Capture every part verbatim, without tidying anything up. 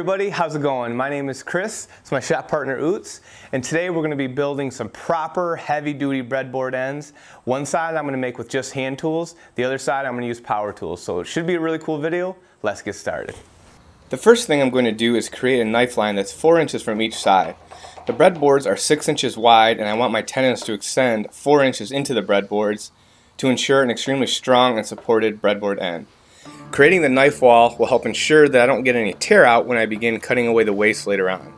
everybody, how's it going? My name is Chris, it's my shop partner Oots, and today we're going to be building some proper heavy-duty breadboard ends. One side I'm going to make with just hand tools, the other side I'm going to use power tools, so it should be a really cool video. Let's get started. The first thing I'm going to do is create a knife line that's four inches from each side. The breadboards are six inches wide and I want my tenons to extend four inches into the breadboards to ensure an extremely strong and supported breadboard end. Creating the knife wall will help ensure that I don't get any tear out when I begin cutting away the waste later on.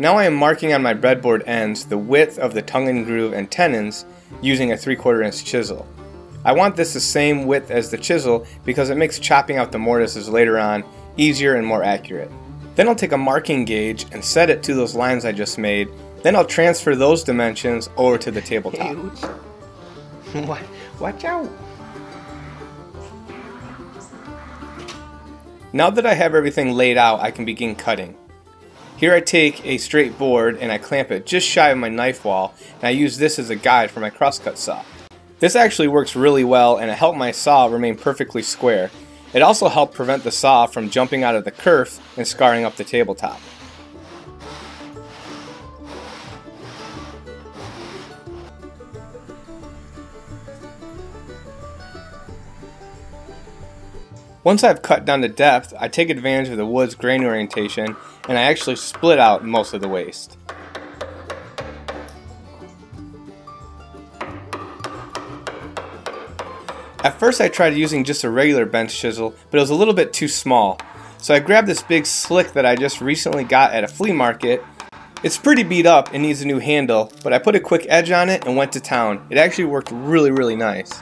Now I am marking on my breadboard ends the width of the tongue and groove and tenons using a three quarter inch chisel. I want this the same width as the chisel because it makes chopping out the mortises later on easier and more accurate. Then I'll take a marking gauge and set it to those lines I just made. Then I'll transfer those dimensions over to the tabletop. Hey, watch, watch out! Now that I have everything laid out, I can begin cutting. Here I take a straight board and I clamp it just shy of my knife wall, and I use this as a guide for my crosscut saw. This actually works really well and it helped my saw remain perfectly square. It also helped prevent the saw from jumping out of the kerf and scarring up the tabletop. Once I've cut down to depth, I take advantage of the wood's grain orientation and I actually split out most of the waste. At first I tried using just a regular bench chisel, but it was a little bit too small. So I grabbed this big slick that I just recently got at a flea market. It's pretty beat up and needs a new handle, but I put a quick edge on it and went to town. It actually worked really, really nice.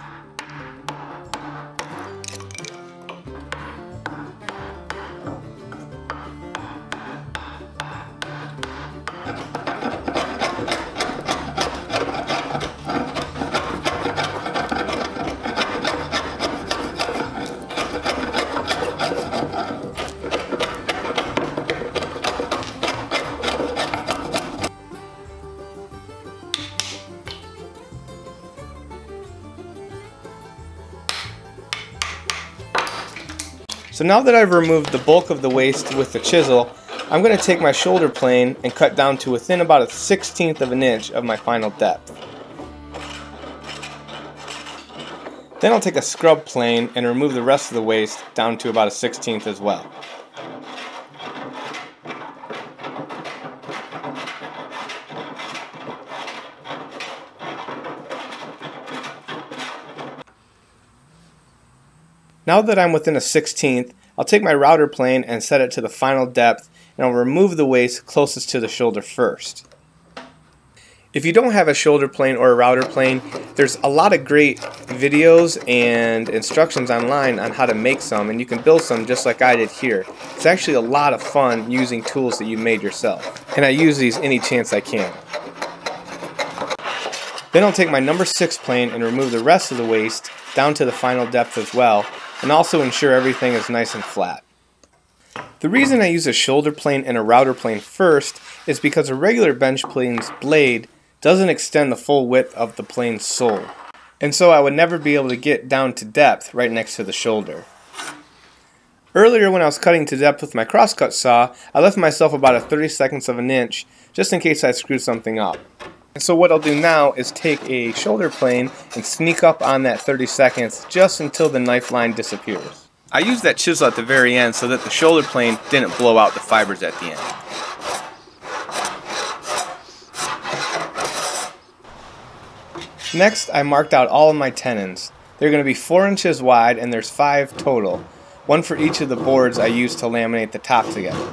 So now that I've removed the bulk of the waste with the chisel, I'm going to take my shoulder plane and cut down to within about a sixteenth of an inch of my final depth. Then I'll take a scrub plane and remove the rest of the waste down to about a sixteenth as well. Now that I'm within a sixteenth, I'll take my router plane and set it to the final depth, and I'll remove the waist closest to the shoulder first. If you don't have a shoulder plane or a router plane, there's a lot of great videos and instructions online on how to make some, and you can build some just like I did here. It's actually a lot of fun using tools that you made yourself, and I use these any chance I can. Then I'll take my number six plane and remove the rest of the waist down to the final depth as well, and also ensure everything is nice and flat. The reason I use a shoulder plane and a router plane first is because a regular bench plane's blade doesn't extend the full width of the plane's sole, and so I would never be able to get down to depth right next to the shoulder. Earlier when I was cutting to depth with my crosscut saw, I left myself about a thirty-second of an inch just in case I screwed something up. And so what I'll do now is take a shoulder plane and sneak up on that thirty seconds just until the knife line disappears. I used that chisel at the very end so that the shoulder plane didn't blow out the fibers at the end. Next, I marked out all of my tenons. They're going to be four inches wide and there's five total, one for each of the boards I used to laminate the top together.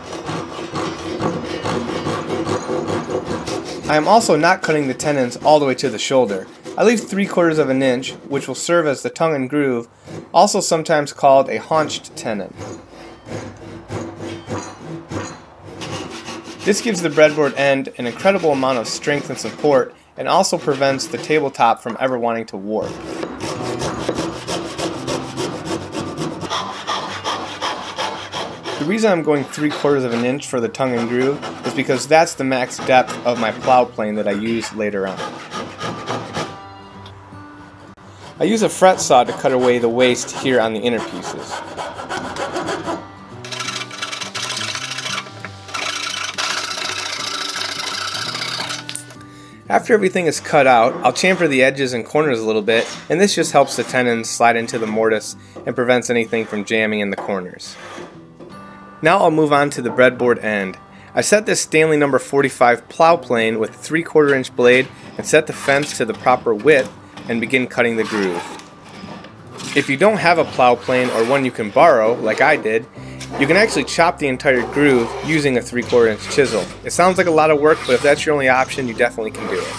I am also not cutting the tenons all the way to the shoulder. I leave three quarters of an inch, which will serve as the tongue and groove, also sometimes called a haunched tenon. This gives the breadboard end an incredible amount of strength and support, and also prevents the tabletop from ever wanting to warp. The reason I'm going three quarters of an inch for the tongue and groove is because that's the max depth of my plow plane that I use later on. I use a fret saw to cut away the waste here on the inner pieces. After everything is cut out, I'll chamfer the edges and corners a little bit, and this just helps the tenons slide into the mortise and prevents anything from jamming in the corners. Now I'll move on to the breadboard end. I set this Stanley number forty-five plow plane with a three quarter inch blade and set the fence to the proper width and begin cutting the groove. If you don't have a plow plane or one you can borrow, like I did, you can actually chop the entire groove using a three quarter inch chisel. It sounds like a lot of work, but if that's your only option, you definitely can do it.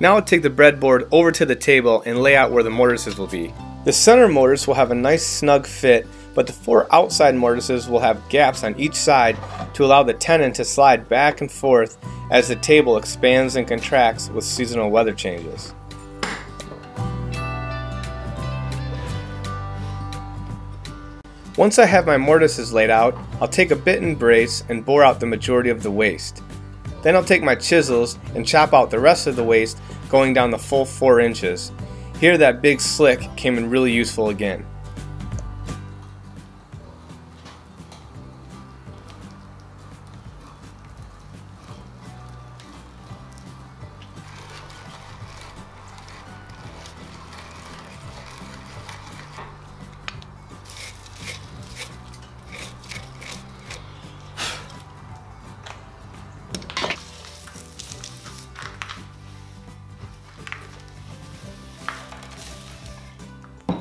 Now I'll take the breadboard over to the table and lay out where the mortises will be. The center mortise will have a nice snug fit, but the four outside mortises will have gaps on each side to allow the tenon to slide back and forth as the table expands and contracts with seasonal weather changes. Once I have my mortises laid out, I'll take a bit and brace and bore out the majority of the waste. Then I'll take my chisels and chop out the rest of the waste, going down the full four inches. Here that big slick came in really useful again.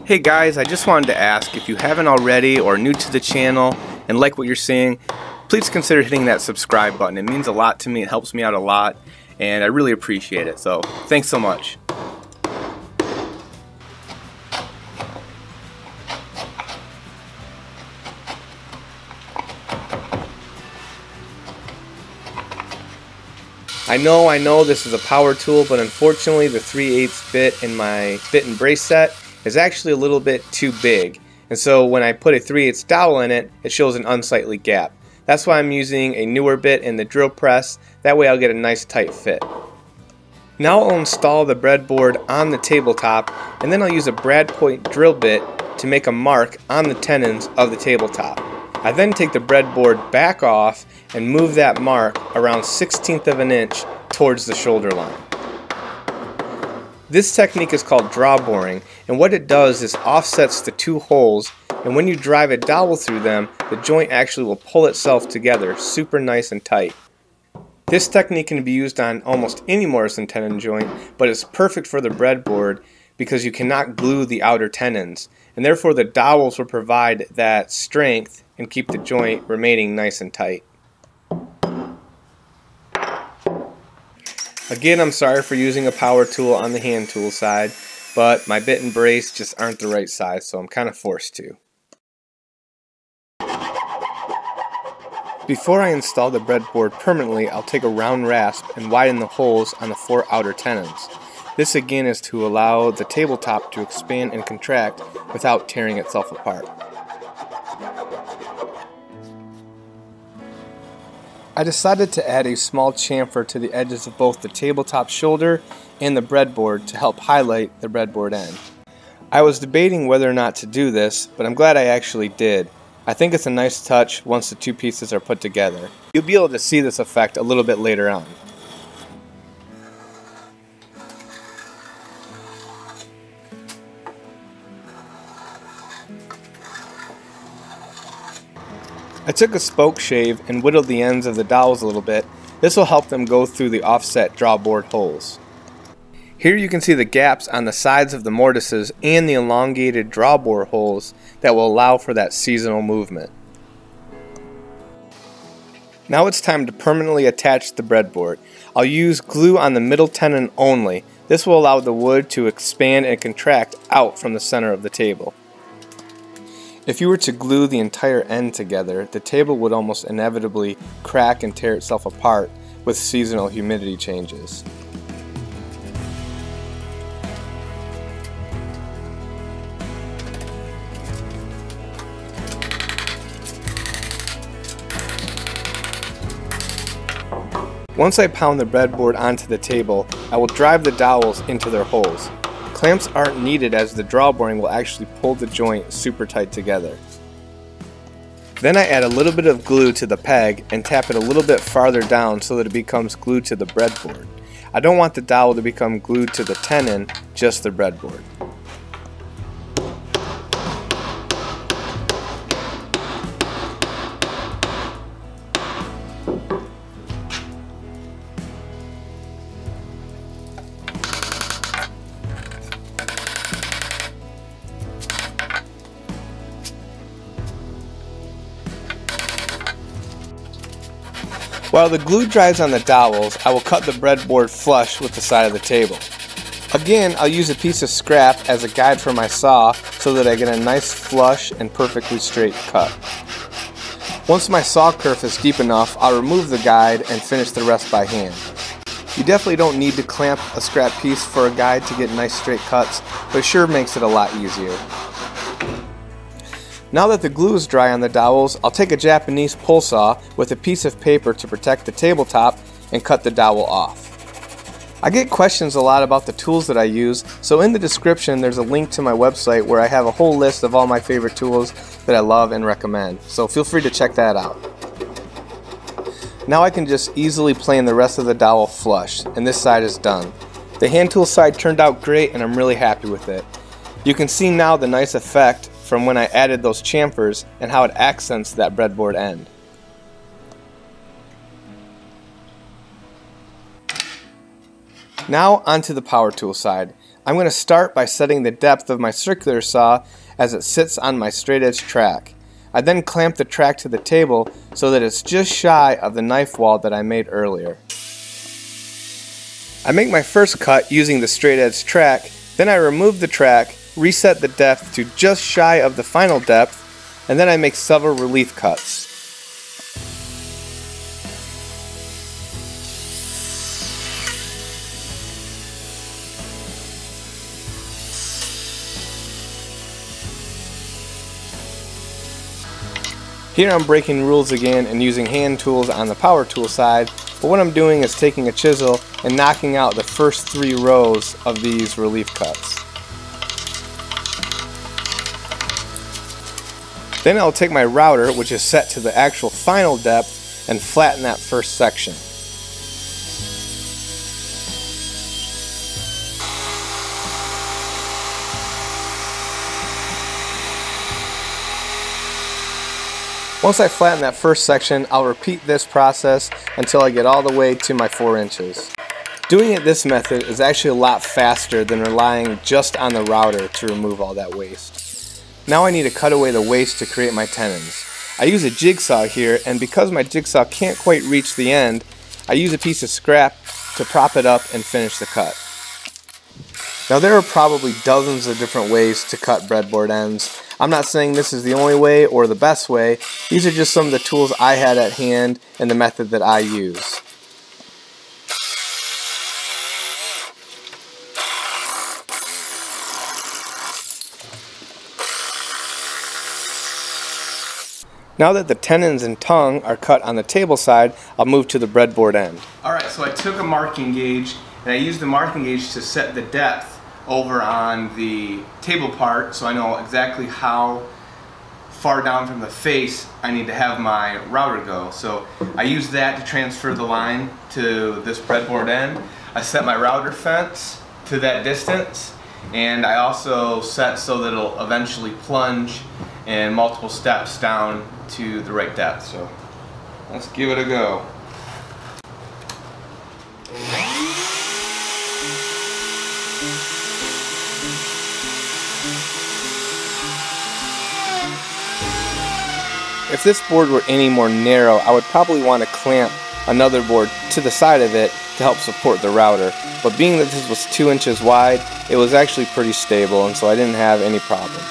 Hey guys, I just wanted to ask, if you haven't already or are new to the channel and like what you're seeing, please consider hitting that subscribe button. It means a lot to me, it helps me out a lot, and I really appreciate it, so thanks so much. I know, I know this is a power tool, but unfortunately the three eighths bit in my bit and brace set is actually a little bit too big, and so when I put a three eighths dowel in it, it shows an unsightly gap. That's why I'm using a newer bit in the drill press, that way I'll get a nice tight fit. Now I'll install the breadboard on the tabletop, and then I'll use a brad point drill bit to make a mark on the tenons of the tabletop. I then take the breadboard back off and move that mark around sixteenth of an inch towards the shoulder line. This technique is called drawboring, and what it does is offsets the two holes, and when you drive a dowel through them, the joint actually will pull itself together super nice and tight. This technique can be used on almost any mortise and tenon joint, but it's perfect for the breadboard because you cannot glue the outer tenons, and therefore the dowels will provide that strength and keep the joint remaining nice and tight. Again, I'm sorry for using a power tool on the hand tool side, but my bit and brace just aren't the right size, so I'm kind of forced to. Before I install the breadboard permanently, I'll take a round rasp and widen the holes on the four outer tenons. This again is to allow the tabletop to expand and contract without tearing itself apart. I decided to add a small chamfer to the edges of both the tabletop shoulder and the breadboard to help highlight the breadboard end. I was debating whether or not to do this, but I'm glad I actually did. I think it's a nice touch once the two pieces are put together. You'll be able to see this effect a little bit later on. I took a spoke shave and whittled the ends of the dowels a little bit. This will help them go through the offset drawboard holes. Here you can see the gaps on the sides of the mortises and the elongated drawbore holes that will allow for that seasonal movement. Now it's time to permanently attach the breadboard. I'll use glue on the middle tenon only. This will allow the wood to expand and contract out from the center of the table. If you were to glue the entire end together, the table would almost inevitably crack and tear itself apart with seasonal humidity changes. Once I pound the breadboard onto the table, I will drive the dowels into their holes. Clamps aren't needed as the drawboring will actually pull the joint super tight together. Then I add a little bit of glue to the peg and tap it a little bit farther down so that it becomes glued to the breadboard. I don't want the dowel to become glued to the tenon, just the breadboard. While the glue dries on the dowels, I will cut the breadboard flush with the side of the table. Again, I'll use a piece of scrap as a guide for my saw so that I get a nice flush and perfectly straight cut. Once my saw kerf is deep enough, I'll remove the guide and finish the rest by hand. You definitely don't need to clamp a scrap piece for a guide to get nice straight cuts, but it sure makes it a lot easier. Now that the glue is dry on the dowels, I'll take a Japanese pull saw with a piece of paper to protect the tabletop and cut the dowel off. I get questions a lot about the tools that I use, so in the description there's a link to my website where I have a whole list of all my favorite tools that I love and recommend, so feel free to check that out. Now I can just easily plane the rest of the dowel flush, and this side is done. The hand tool side turned out great and I'm really happy with it. You can see now the nice effect from when I added those chamfers and how it accents that breadboard end. Now onto the power tool side. I'm going to start by setting the depth of my circular saw as it sits on my straight edge track. I then clamp the track to the table so that it's just shy of the knife wall that I made earlier. I make my first cut using the straight edge track, then I remove the track, reset the depth to just shy of the final depth, and then I make several relief cuts. Here I'm breaking rules again and using hand tools on the power tool side, but what I'm doing is taking a chisel and knocking out the first three rows of these relief cuts. Then I'll take my router, which is set to the actual final depth, and flatten that first section. Once I flatten that first section, I'll repeat this process until I get all the way to my four inches. Doing it this method is actually a lot faster than relying just on the router to remove all that waste. Now I need to cut away the waste to create my tenons. I use a jigsaw here, and because my jigsaw can't quite reach the end, I use a piece of scrap to prop it up and finish the cut. Now there are probably dozens of different ways to cut breadboard ends. I'm not saying this is the only way or the best way. These are just some of the tools I had at hand and the method that I use. Now that the tenons and tongue are cut on the table side, I'll move to the breadboard end. Alright, so I took a marking gauge and I used the marking gauge to set the depth over on the table part so I know exactly how far down from the face I need to have my router go. So I used that to transfer the line to this breadboard end. I set my router fence to that distance, and I also set so that it'll eventually plunge and multiple steps down to the right depth. So let's give it a go. If this board were any more narrow, I would probably want to clamp another board to the side of it to help support the router, but being that this was two inches wide, it was actually pretty stable, and so I didn't have any problems.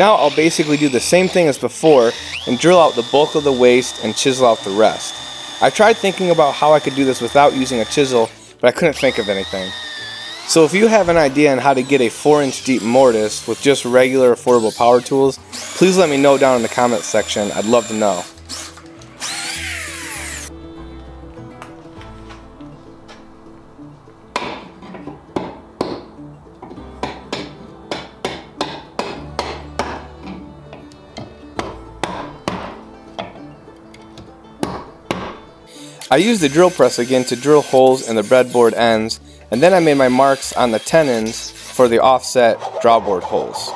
Now I'll basically do the same thing as before and drill out the bulk of the waste and chisel out the rest. I tried thinking about how I could do this without using a chisel, but I couldn't think of anything. So if you have an idea on how to get a four inch deep mortise with just regular affordable power tools, please let me know down in the comments section. I'd love to know. I used the drill press again to drill holes in the breadboard ends, and then I made my marks on the tenons for the offset drawboard holes.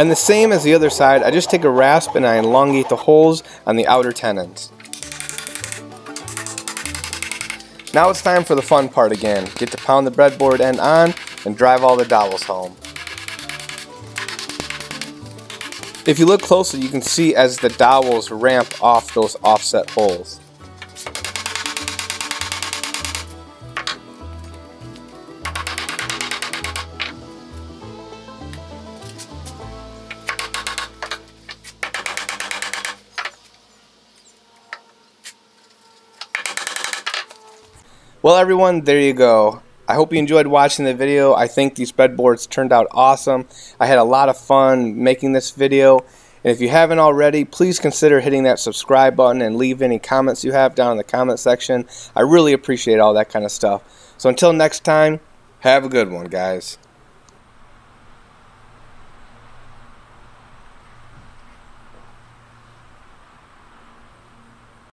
And the same as the other side, I just take a rasp and I elongate the holes on the outer tenons. Now it's time for the fun part again. Get to pound the breadboard end on and drive all the dowels home. If you look closely, you can see as the dowels ramp off those offset holes. Well everyone, there you go. I hope you enjoyed watching the video. I think these breadboards turned out awesome. I had a lot of fun making this video. And if you haven't already, please consider hitting that subscribe button and leave any comments you have down in the comment section. I really appreciate all that kind of stuff. So until next time, have a good one, guys.